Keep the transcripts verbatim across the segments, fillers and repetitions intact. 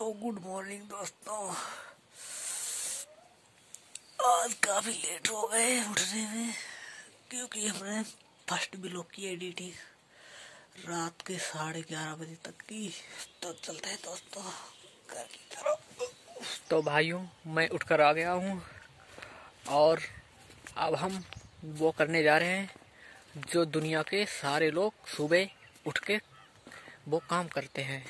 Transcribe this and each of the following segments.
तो good morning दोस्तों, आज काफ़ी लेट हो गए उठने में क्योंकि हमने फर्स्ट ब्लॉग की एडिटिंग रात के साढ़े ग्यारह बजे तक की। तो चलते हैं दोस्तों घर की तरफ। तो भाइयों, मैं उठकर आ गया हूँ और अब हम वो करने जा रहे हैं जो दुनिया के सारे लोग सुबह उठ के वो काम करते हैं,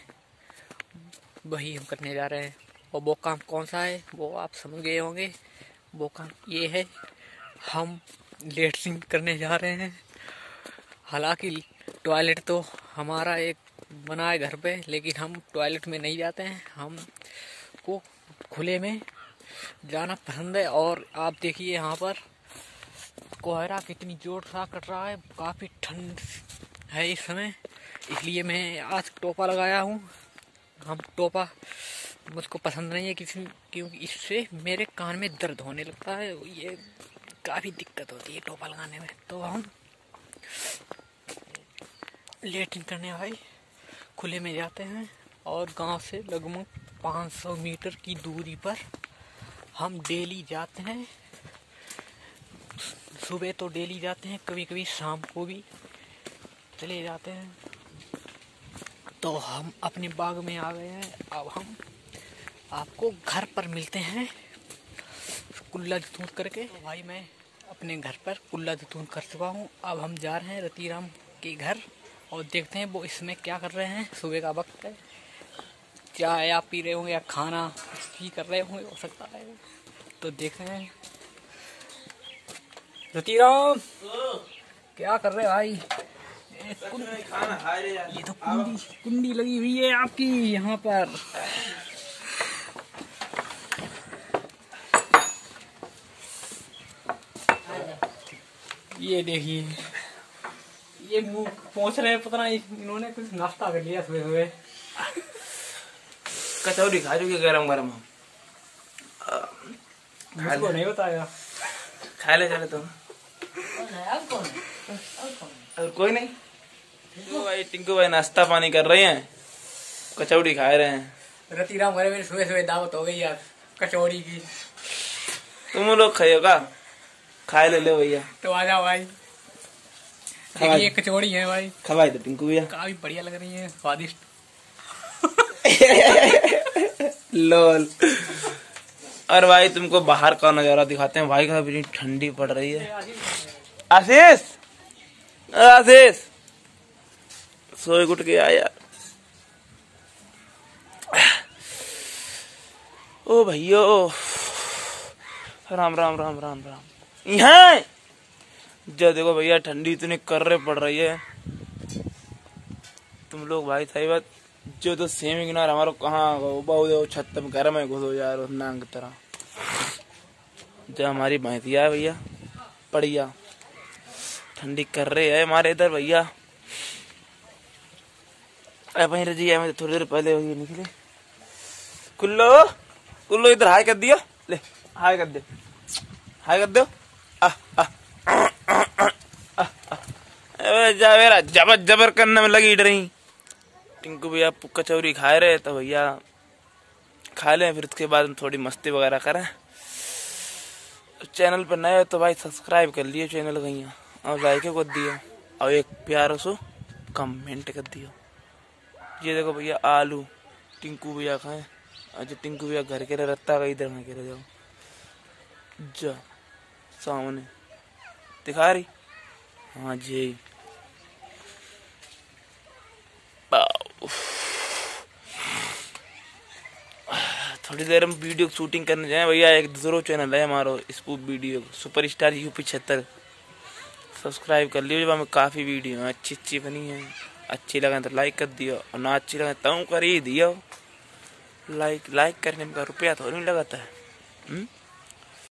वही हम करने जा रहे हैं। और वो काम कौन सा है वो आप समझ गए होंगे। वो काम ये है, हम लेटरिन करने जा रहे हैं। हालांकि टॉयलेट तो हमारा एक बना है घर पे, लेकिन हम टॉयलेट में नहीं जाते हैं, हमको खुले में जाना पसंद है। और आप देखिए यहाँ पर कोहरा कितनी जोर सा कट रहा है, काफ़ी ठंड है इस समय, इसलिए मैं आज टोपा लगाया हूँ। हम टोपा मुझको पसंद नहीं है किसी, क्योंकि इससे मेरे कान में दर्द होने लगता है, ये काफ़ी दिक्कत होती है टोपा लगाने में। तो हम लेटरिन करने भाई खुले में जाते हैं और गांव से लगभग पाँच सौ मीटर की दूरी पर हम डेली जाते हैं। सुबह तो डेली जाते हैं, कभी कभी शाम को भी चले जाते हैं। तो हम अपने बाग में आ गए हैं। अब हम आपको घर पर मिलते हैं कुल्ला जतून करके। तो भाई, मैं अपने घर पर कुल्ला जतून कर चुका हूँ। अब हम जा रहे हैं रतिराम के घर और देखते हैं वो इसमें क्या कर रहे हैं। सुबह का वक्त है, चाय आप पी रहे होंगे या खाना भी कर रहे होंगे, हो सकता है। तो देख रहे हैं रतिराम क्या कर रहे हैं भाई। ये तो कुंडी कुंडी लगी हुई है आपकी यहाँ पर। ये देखिए, ये मुँह पहुँच रहे हैं, पता नहीं इन्होंने कुछ नाश्ता कर लिया सुबह सुबह। कचौरी खा चुके गरम गरम, हमको नहीं बताया। खा ले चले तुम, और कोई नहीं। टिंकू भाई टिंकू भाई नाश्ता पानी कर रहे हैं, कचौड़ी खा रहे हैं। रतिराम घर में सुबह सुबह दावत हो गई यार कचौड़ी की। तुम लोग खाओगा, खा ले लो भैया। तो आ जाओ भाई, ये कचौड़ी है भाई, खवाई तो टिंकू भैया, काफी बढ़िया लग रही है, स्वादिष्ट। लोल। और भाई तुमको बाहर का नजारा दिखाते हैं भाई, का इतनी ठंडी पड़ रही है। आशीष आशीष सोए उठ के आया। ओ भैया, राम राम राम राम राम। यहाँ जो देखो भैया, ठंडी इतनी कर्रे पड़ रही है। तुम लोग भाई सही बात, जो तो सेम इग्नोर हमारा कहाँ बहुत छत में गर्म है, घुसो जा रहा नांग तरह। जो हमारी भैंसिया है भैया, पड़िया ठंडी कर रहे है हमारे इधर भैया। जी मैं थोड़ी देर पहले निकले। कुल्लो कुल्लो इधर हाय कर दिया, ले हाय कर दे, हाय कर दो। मेरा जबर जबर करने में लगी रही। टिंकू भैया कचौरी खा रहे, तो भैया खा लें, फिर उसके बाद थोड़ी मस्ती वगैरह करें। चैनल पर नए हो तो भाई सब्सक्राइब कर लिए चैनल कहीं, और लाइक कर दियो और एक प्यारा सो कमेंट कर दियो। ये देखो भैया आलू टिंकू भैया खाएं। अच्छा टिंकू भैया घर के रत्ता का इधर में के जाओ, जा सामने दिखा रही। हाँ जी, थोड़ी देर हम वीडियो शूटिंग करने जाए भैया। एक दूसरा चैनल है हमारा scoop video super star UP छिहत्तर, सब्सक्राइब कर लियो। जब हमें काफ़ी वीडियो अच्छी अच्छी बनी है, अच्छी लगे तो लाइक कर दियो, और ना अच्छी लगे तो कर ही दियो। लाइक लाइक करने में रुपया तो नहीं लगाता है।